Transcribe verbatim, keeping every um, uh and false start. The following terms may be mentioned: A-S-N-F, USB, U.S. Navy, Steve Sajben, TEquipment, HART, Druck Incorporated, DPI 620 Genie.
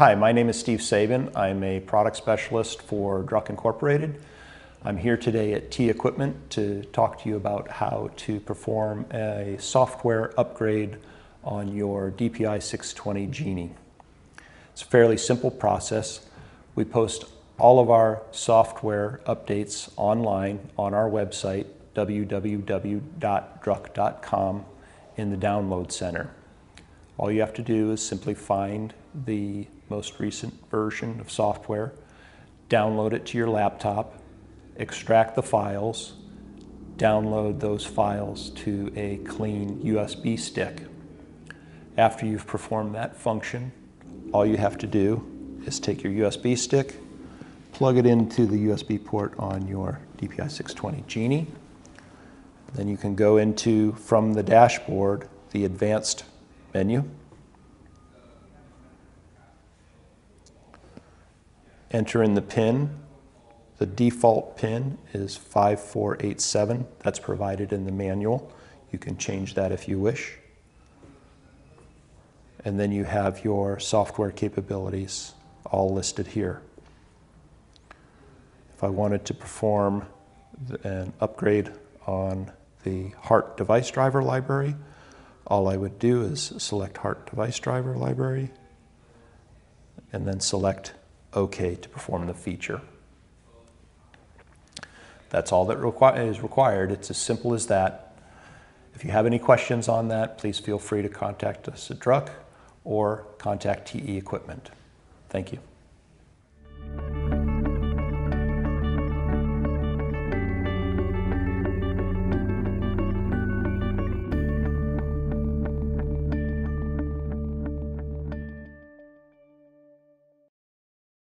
Hi, my name is Steve Sajben. I'm a product specialist for Druck Incorporated. I'm here today at TEquipment to talk to you about how to perform a software upgrade on your D P I six twenty Genie. It's a fairly simple process. We post all of our software updates online on our website, w w w dot druck dot com, in the Download Center. All you have to do is simply find the most recent version of software, download it to your laptop, extract the files, download those files to a clean U S B stick. After you've performed that function, all you have to do is take your U S B stick, plug it into the U S B port on your D P I six twenty Genie. Then you can go into, from the dashboard, the Advanced menu. Enter in the PIN. The default PIN is five four eight seven. That's provided in the manual. You can change that if you wish. And then you have your software capabilities all listed here. If I wanted to perform an upgrade on the HART device driver library, all I would do is select HART device driver library and then select OK to perform the feature. That's all that is required. It's as simple as that. If you have any questions on that, please feel free to contact us at Druck or contact TEquipment. Thank you.